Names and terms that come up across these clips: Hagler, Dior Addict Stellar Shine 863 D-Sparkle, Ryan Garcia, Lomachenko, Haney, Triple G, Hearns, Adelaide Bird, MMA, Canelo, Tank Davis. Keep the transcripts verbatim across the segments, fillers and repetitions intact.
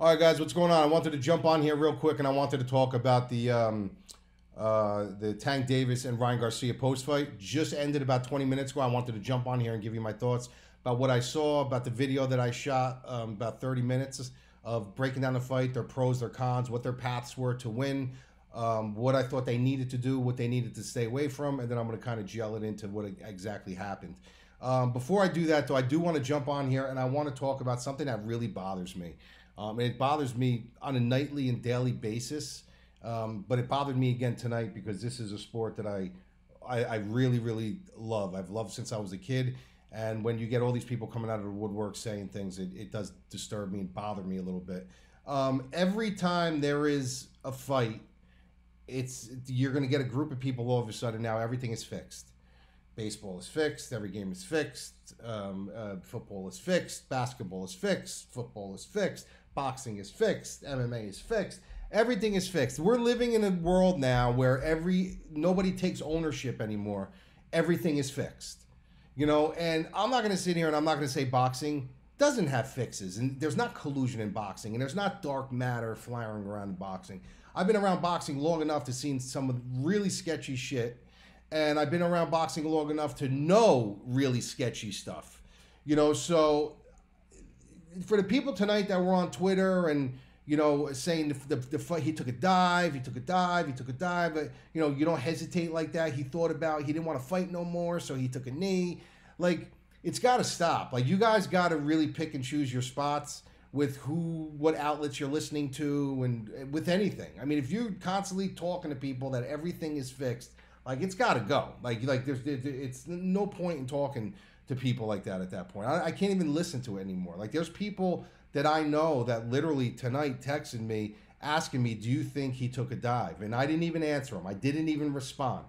All right, guys, what's going on? I wanted to jump on here real quick, and I wanted to talk about the um, uh, the Tank Davis and Ryan Garcia post-fight. Just ended about twenty minutes ago. I wanted to jump on here and give you my thoughts about what I saw, about the video that I shot, um, about thirty minutes of breaking down the fight, their pros, their cons, what their paths were to win, um, what I thought they needed to do, what they needed to stay away from, and then I'm going to kind of gel it into what exactly happened. Um, before I do that, though, I do want to jump on here, and I want to talk about something that really bothers me. Um, and it bothers me on a nightly and daily basis, um, but it bothered me again tonight because this is a sport that I, I, I really, really love. I've loved since I was a kid, and when you get all these people coming out of the woodwork saying things, it, it does disturb me and bother me a little bit. Um, every time there is a fight, it's you're going to get a group of people all of a sudden now. Everything is fixed. Baseball is fixed. Every game is fixed. Um, uh, football is fixed. Basketball is fixed. Football is fixed. Boxing is fixed. M M A is fixed. Everything is fixed. We're living in a world now where every nobody takes ownership anymore. Everything is fixed. You know, and I'm not going to sit here and I'm not going to say boxing doesn't have fixes. And there's not collusion in boxing. And there's not dark matter flying around in boxing. I've been around boxing long enough to see some really sketchy shit. And I've been around boxing long enough to know really sketchy stuff. You know, so for the people tonight that were on Twitter and, you know, saying the, the, the fight, he took a dive, he took a dive, he took a dive. But, you know, you don't hesitate like that. He thought about, he didn't want to fight no more, so he took a knee. Like, it's got to stop. Like, you guys got to really pick and choose your spots with who, what outlets you're listening to and with anything. I mean, if you're constantly talking to people that everything is fixed, like, it's got to go. Like, like there's, it's no point in talking to people like that at that point. I, I can't even listen to it anymore. Like, there's people that I know that literally tonight texted me asking me, do you think he took a dive? And I didn't even answer them. I didn't even respond,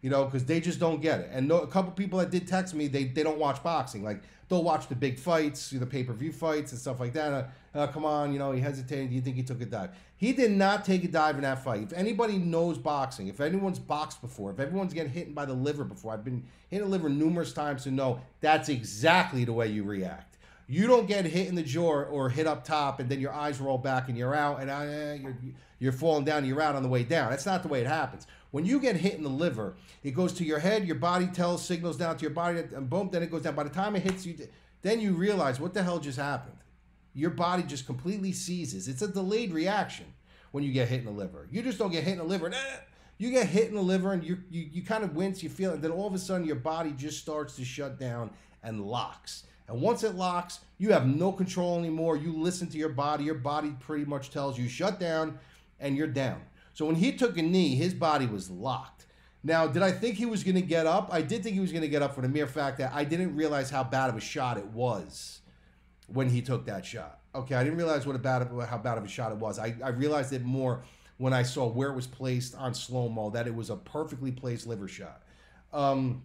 you know, because they just don't get it. And no, a couple people that did text me, they, they don't watch boxing. Like, they'll watch the big fights, the pay-per-view fights and stuff like that. Uh, uh, come on, you know, he hesitated. Do you think he took a dive? He did not take a dive in that fight. If anybody knows boxing, if anyone's boxed before, if everyone's getting hit by the liver before, I've been hit in the liver numerous times to know that's exactly the way you react. You don't get hit in the jaw or hit up top and then your eyes roll back and you're out and uh, you're, you're falling down and you're out on the way down. That's not the way it happens. When you get hit in the liver, it goes to your head, your body tells, signals down to your body, and boom, then it goes down. By the time it hits you, then you realize what the hell just happened. Your body just completely seizes. It's a delayed reaction when you get hit in the liver. You just don't get hit in the liver. Nah. You get hit in the liver and you, you, you kind of wince, you feel it, and then all of a sudden your body just starts to shut down and locks. And once it locks, you have no control anymore. You listen to your body. Your body pretty much tells you shut down and you're down. So when he took a knee, his body was locked. Now, did I think he was going to get up? I did think he was going to get up for the mere fact that I didn't realize how bad of a shot it was when he took that shot. Okay, I didn't realize what a bad, how bad of a shot it was. I, I realized it more when I saw where it was placed on slow-mo, that it was a perfectly placed liver shot. Um,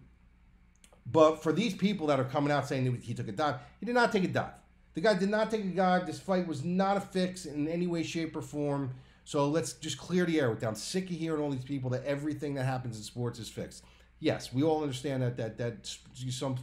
but for these people that are coming out saying that he took a dive, he did not take a dive. The guy did not take a dive. This fight was not a fix in any way, shape, or form. So let's just clear the air with that. I'm sick of hearing all these people that everything that happens in sports is fixed. Yes, we all understand that that that some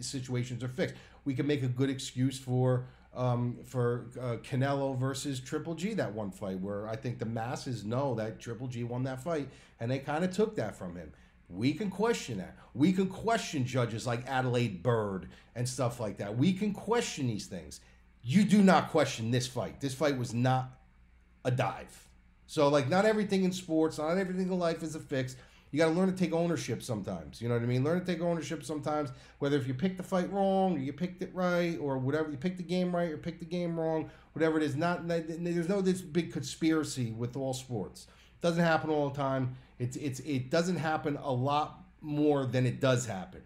situations are fixed. We can make a good excuse for um, for uh, Canelo versus Triple G, that one fight where I think the masses know that Triple G won that fight, and they kind of took that from him. We can question that. We can question judges like Adelaide Bird and stuff like that. We can question these things. You do not question this fight. This fight was not a dive. So, like, not everything in sports, not everything in life is a fix. You got to learn to take ownership sometimes. You know what I mean? Learn to take ownership sometimes, whether if you picked the fight wrong, or you picked it right, or whatever, you picked the game right, or picked the game wrong, whatever it is. Not There's no this big conspiracy with all sports. It doesn't happen all the time. It's, it's, it doesn't happen a lot more than it does happen.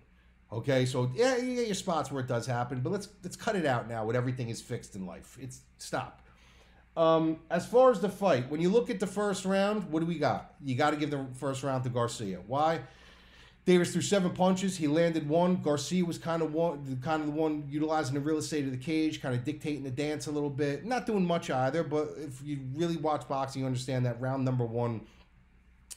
Okay? So, yeah, you get your spots where it does happen, but let's, let's cut it out now when everything is fixed in life. It's stop. Um, as far as the fight, when you look at the first round, what do we got? You got to give the first round to Garcia. Why? Davis threw seven punches. He landed one. Garcia was kind of one, kind of the one utilizing the real estate of the cage, kind of dictating the dance a little bit. Not doing much either, but if you really watch boxing, you understand that round number one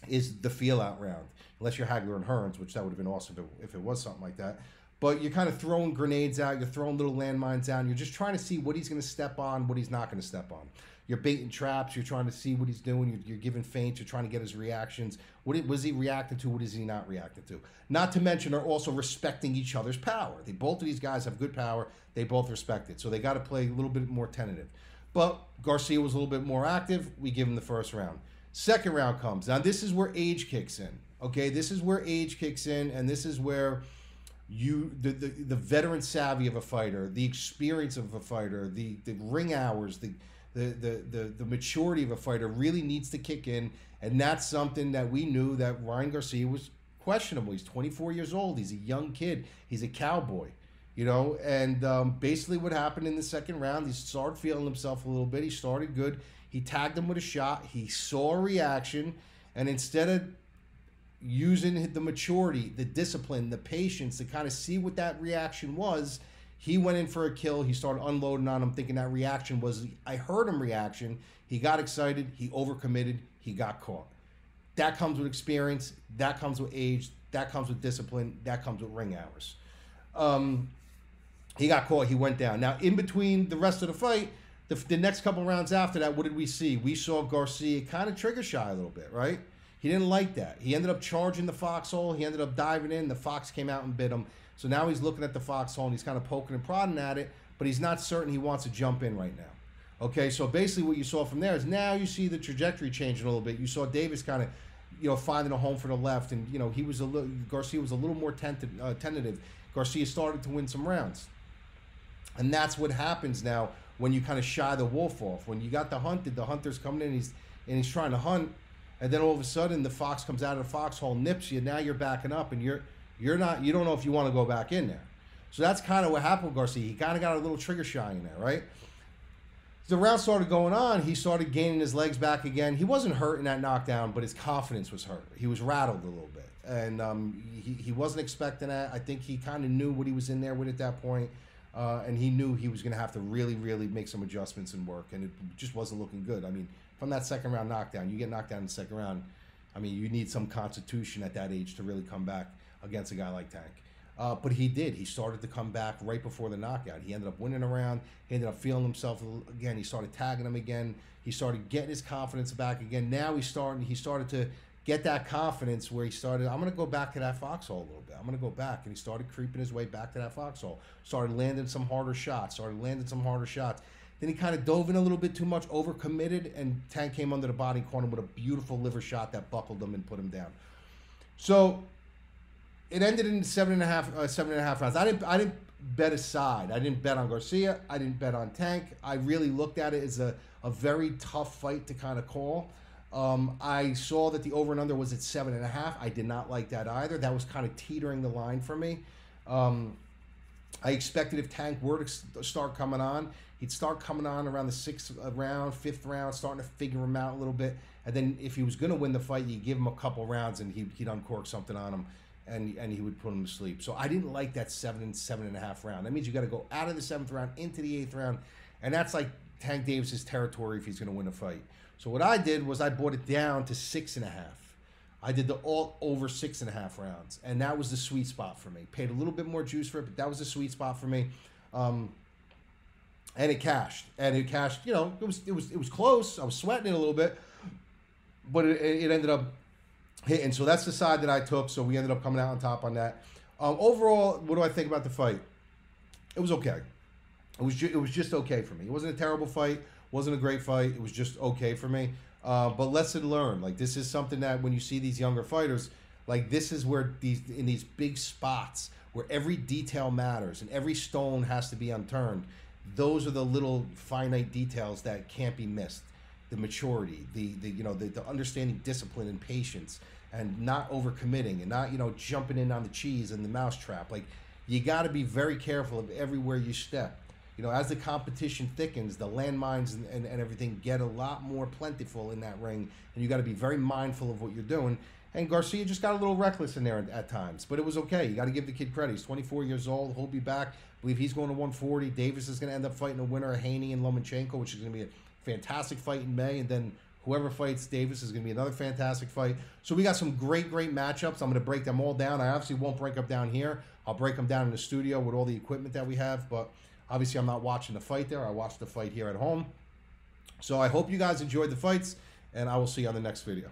is the feel-out round, unless you're Hagler and Hearns, which that would have been awesome if it, if it was something like that. But you're kind of throwing grenades out. You're throwing little landmines out. You're just trying to see what he's going to step on, what he's not going to step on. You're baiting traps. You're trying to see what he's doing. You're, you're giving feints. You're trying to get his reactions. What was he reacting to? What is he not reacting to? Not to mention are also respecting each other's power. They both of these guys have good power. They both respect it. So they got to play a little bit more tentative. But Garcia was a little bit more active. We give him the first round. Second round comes. Now, this is where age kicks in. Okay, this is where age kicks in, and this is where you the, the, the veteran savvy of a fighter, the experience of a fighter, the, the ring hours, the, the, the, the, the maturity of a fighter really needs to kick in, and that's something that we knew that Ryan Garcia was questionable. He's twenty-four years old. He's a young kid. He's a cowboy, you know, and um, basically what happened in the second round, he started feeling himself a little bit. He started good. He tagged him with a shot. He saw a reaction, and instead of using the maturity, the discipline, the patience to kind of see what that reaction was, he went in for a kill. He started unloading on him, thinking that reaction was, I heard him reaction. He got excited. He overcommitted. He got caught. That comes with experience. That comes with age. That comes with discipline. That comes with ring hours. Um, he got caught. He went down. Now, in between the rest of the fight, the, the next couple rounds after that, what did we see? We saw Garcia kind of trigger shy a little bit, right? He didn't like that. He ended up charging the foxhole. He ended up diving in. The fox came out and bit him. So now he's looking at the foxhole, and he's kind of poking and prodding at it, but he's not certain he wants to jump in right now. Okay, so basically what you saw from there is now you see the trajectory changing a little bit. You saw Davis kind of, you know, finding a home for the left, and, you know, he was a little, Garcia was a little more tentative. Uh, tentative. Garcia started to win some rounds. And that's what happens now when you kind of shy the wolf off. When you got the hunted, the hunter's coming in, and he's, and he's trying to hunt. And then all of a sudden, the fox comes out of the foxhole, nips you. Now you're backing up, and you're you're not you don't know if you want to go back in there. So that's kind of what happened with Garcia. He kind of got a little trigger shy in there, right? As the round started going on, he started gaining his legs back again. He wasn't hurt in that knockdown, but his confidence was hurt. He was rattled a little bit, and um, he he wasn't expecting that. I think he kind of knew what he was in there with at that point, uh, and he knew he was going to have to really, really make some adjustments and work, and it just wasn't looking good. I mean, from that second round knockdown, you get knocked down in the second round. I mean, you need some constitution at that age to really come back against a guy like Tank. Uh, but he did. He started to come back right before the knockout. He ended up winning a round. He ended up feeling himself again. He started tagging him again. He started getting his confidence back again. Now he's starting. He started to get that confidence where he started, I'm going to go back to that foxhole a little bit. I'm going to go back. And he started creeping his way back to that foxhole. Started landing some harder shots. Started landing some harder shots. Then he kind of dove in a little bit too much, overcommitted, and Tank came under the body corner with a beautiful liver shot that buckled him and put him down. So it ended in seven and a half, uh, seven and a half rounds. I didn't, I didn't bet aside. I didn't bet on Garcia. I didn't bet on Tank. I really looked at it as a, a very tough fight to kind of call. Um, I saw that the over and under was at seven and a half. I did not like that either. That was kind of teetering the line for me. Um, I expected if Tank were to start coming on, he'd start coming on around the sixth round, fifth round, starting to figure him out a little bit. And then if he was going to win the fight, you'd give him a couple rounds and he'd, he'd uncork something on him and, and he would put him to sleep. So I didn't like that seven and seven and a half round. That means you got to go out of the seventh round into the eighth round. And that's like Tank Davis's territory if he's going to win a fight. So what I did was I brought it down to six and a half. I did the all over six and a half rounds, and that was the sweet spot for me. Paid a little bit more juice for it, but that was the sweet spot for me. Um, and it cashed, and it cashed. You know, it was it was it was close. I was sweating it a little bit, but it, it ended up hitting. So that's the side that I took. So we ended up coming out on top on that. Um, overall, what do I think about the fight? It was okay. It was it was just okay for me. It wasn't a terrible fight. Wasn't a great fight. It was just okay for me. Uh, but lesson learned. Like, this is something that when you see these younger fighters, like, this is where these in these big spots where every detail matters and every stone has to be unturned. Those are the little finite details that can't be missed. The maturity, the the you know the, the understanding, discipline, and patience, and not overcommitting and not you know jumping in on the cheese and the mousetrap. Like, you got to be very careful of everywhere you step. You know, as the competition thickens, the landmines and, and, and everything get a lot more plentiful in that ring, and you got to be very mindful of what you're doing. And Garcia just got a little reckless in there at, at times, but it was okay. You got to give the kid credit. He's twenty-four years old. He'll be back. I believe he's going to one forty. Davis is going to end up fighting a winner of Haney and Lomachenko, which is going to be a fantastic fight in May. And then whoever fights Davis is going to be another fantastic fight. So we got some great, great matchups. I'm going to break them all down. I obviously won't break them down here. I'll break them down in the studio with all the equipment that we have, but obviously I'm not watching the fight there. I watched the fight here at home. So I hope you guys enjoyed the fights, and I will see you on the next video.